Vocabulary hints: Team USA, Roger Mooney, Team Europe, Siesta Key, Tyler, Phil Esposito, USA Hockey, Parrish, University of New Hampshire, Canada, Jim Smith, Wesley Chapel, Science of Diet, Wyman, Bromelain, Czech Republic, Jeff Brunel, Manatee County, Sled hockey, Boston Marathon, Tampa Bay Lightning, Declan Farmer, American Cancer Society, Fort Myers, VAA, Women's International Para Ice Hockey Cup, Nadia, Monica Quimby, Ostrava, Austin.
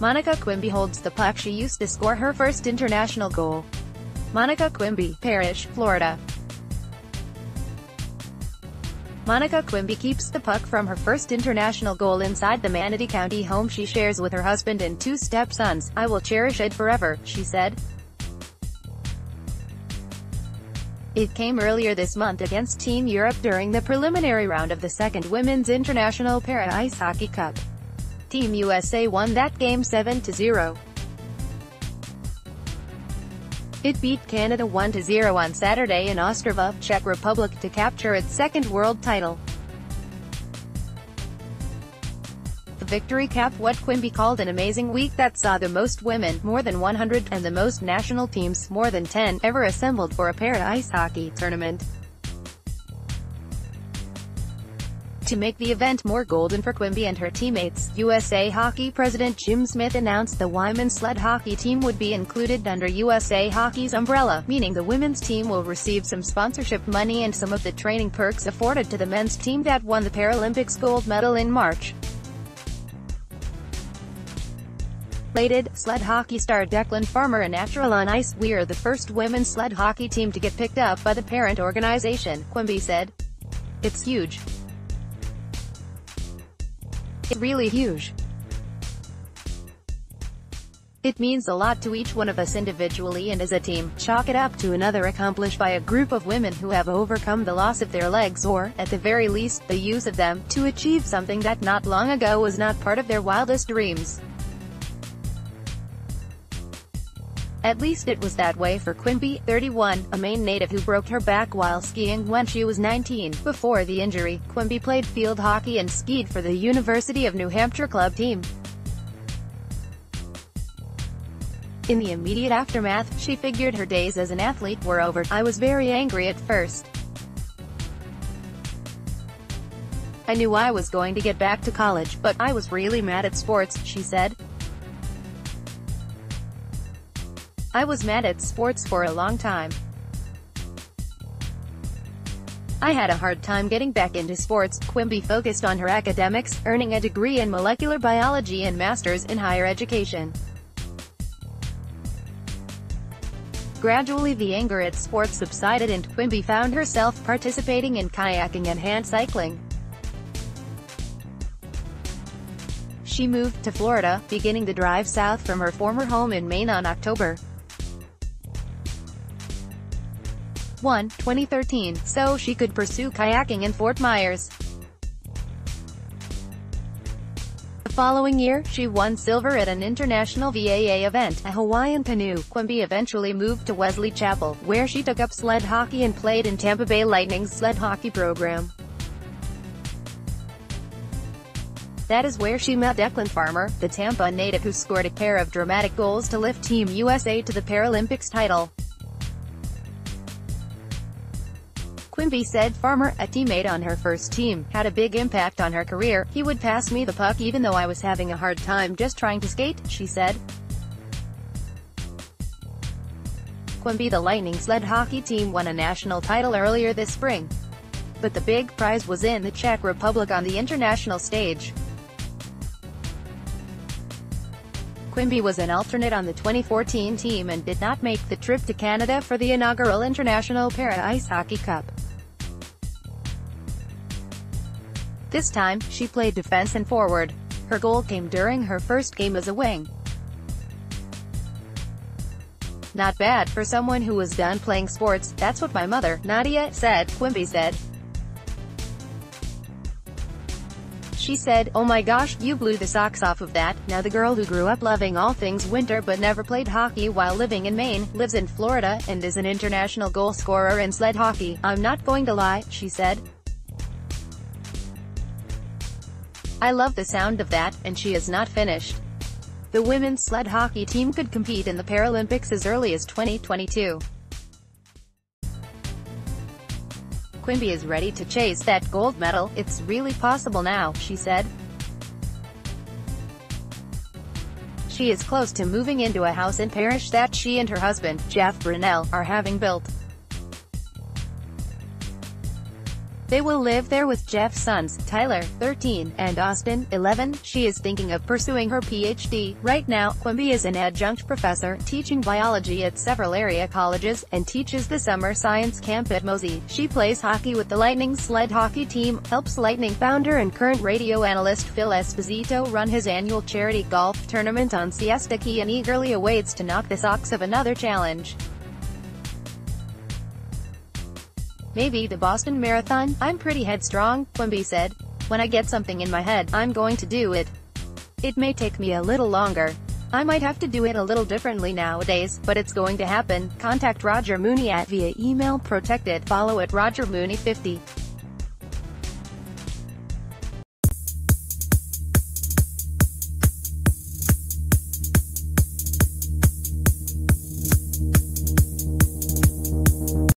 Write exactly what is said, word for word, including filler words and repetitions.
Monica Quimby holds the puck she used to score her first international goal. Monica Quimby, Parrish, Florida. Monica Quimby keeps the puck from her first international goal inside the Manatee County home she shares with her husband and two stepsons. "I will cherish it forever," she said. It came earlier this month against Team Europe during the preliminary round of the second Women's International Para Ice Hockey Cup. Team U S A won that game seven to zero. It beat Canada one to zero on Saturday in Ostrava, Czech Republic to capture its second world title. The victory capped what Quimby called an amazing week that saw the most women, more than one hundred, and the most national teams, more than ten, ever assembled for a para ice hockey tournament. To make the event more golden for Quimby and her teammates, U S A Hockey President Jim Smith announced the Wyman sled hockey team would be included under U S A Hockey's umbrella, meaning the women's team will receive some sponsorship money and some of the training perks afforded to the men's team that won the Paralympics gold medal in March. Related, sled hockey star Declan Farmer and natural on ice, "We're the first women's sled hockey team to get picked up by the parent organization," Quimby said. "It's huge. It's really huge. It means a lot to each one of us individually and as a team. Chalk it up to another accomplished by a group of women who have overcome the loss of their legs or, at the very least, the use of them, to achieve something that not long ago was not part of their wildest dreams." At least it was that way for Quimby, thirty-one, a Maine native who broke her back while skiing when she was nineteen. Before the injury, Quimby played field hockey and skied for the University of New Hampshire club team. In the immediate aftermath, she figured her days as an athlete were over. "I was very angry at first. I knew I was going to get back to college, but I was really mad at sports," she said. "I was mad at sports for a long time. I had a hard time getting back into sports." Quimby focused on her academics, earning a degree in molecular biology and master's in higher education. Gradually the anger at sports subsided and Quimby found herself participating in kayaking and hand cycling. She moved to Florida, beginning the drive south from her former home in Maine on October first, twenty thirteen, so she could pursue kayaking in Fort Myers. The following year, she won silver at an international V A A event, a Hawaiian canoe. Quimby eventually moved to Wesley Chapel, where she took up sled hockey and played in Tampa Bay Lightning's sled hockey program. That is where she met Declan Farmer, the Tampa native who scored a pair of dramatic goals to lift Team U S A to the Paralympics title. Quimby said Farmer, a teammate on her first team, had a big impact on her career. "He would pass me the puck even though I was having a hard time just trying to skate," she said. Quimby, the Lightning sled hockey team, won a national title earlier this spring. But the big prize was in the Czech Republic on the international stage. Quimby was an alternate on the twenty fourteen team and did not make the trip to Canada for the inaugural International Para Ice Hockey Cup. This time, she played defense and forward. Her goal came during her first game as a wing. "Not bad for someone who was done playing sports, that's what my mother, Nadia, said," Quimby said. She said, "Oh my gosh, you blew the socks off of that." Now the girl who grew up loving all things winter but never played hockey while living in Maine, lives in Florida, and is an international goal scorer in sled hockey. "I'm not going to lie," she said. "I love the sound of that, and she is not finished." The women's sled hockey team could compete in the Paralympics as early as twenty twenty-two. Quimby is ready to chase that gold medal. "It's really possible now," she said. She is close to moving into a house in Parrish that she and her husband, Jeff Brunel, are having built. They will live there with Jeff's sons, Tyler, thirteen, and Austin, eleven. She is thinking of pursuing her P H D. Right now, Quimby is an adjunct professor, teaching biology at several area colleges, and teaches the summer science camp at Mosey. She plays hockey with the Lightning sled hockey team, helps Lightning founder and current radio analyst Phil Esposito run his annual charity golf tournament on Siesta Key, and eagerly awaits to knock the socks of another challenge. Maybe the Boston Marathon. I'm pretty headstrong, Quimby said. When I get something in my head, I'm going to do it. It may take me a little longer. I might have to do it a little differently nowadays, but it's going to happen. Contact Roger Mooney at via email protected follow at Roger Mooney fifty.